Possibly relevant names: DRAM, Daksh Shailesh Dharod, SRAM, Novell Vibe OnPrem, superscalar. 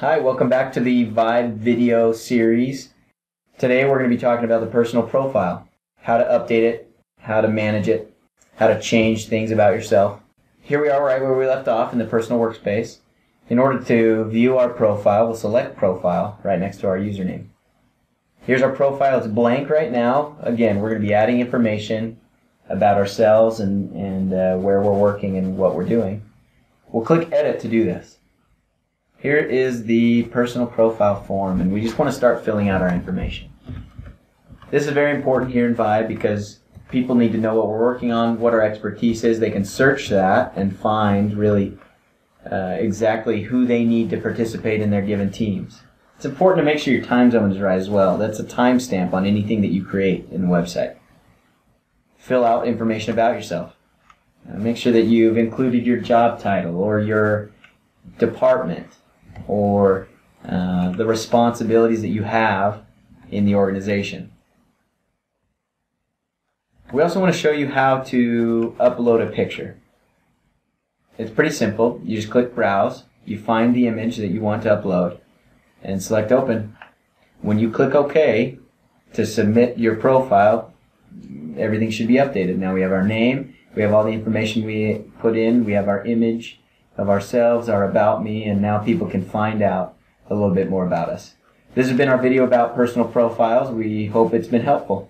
Hi, welcome back to the Vibe video series. Today we're going to be talking about the personal profile, how to update it, how to manage it, how to change things about yourself. Here we are right where we left off in the personal workspace. In order to view our profile, we'll select profile right next to our username. Here's our profile. It's blank right now. Again, we're going to be adding information about ourselves and where we're working and what we're doing. We'll click edit to do this. Here is the personal profile form, and we just want to start filling out our information. This is very important here in Vibe because people need to know what we're working on, what our expertise is. They can search that and find really exactly who they need to participate in their given teams. It's important to make sure your time zone is right as well. That's a timestamp on anything that you create in the website. Fill out information about yourself. Make sure that you've included your job title or your department, or the responsibilities that you have in the organization. We also want to show you how to upload a picture. It's pretty simple. You just click Browse, you find the image that you want to upload, and select Open. When you click OK to submit your profile, everything should be updated. Now we have our name, we have all the information we put in, we have our image of ourselves, our About Me, and now people can find out a little bit more about us. This has been our video about personal profiles. We hope it's been helpful.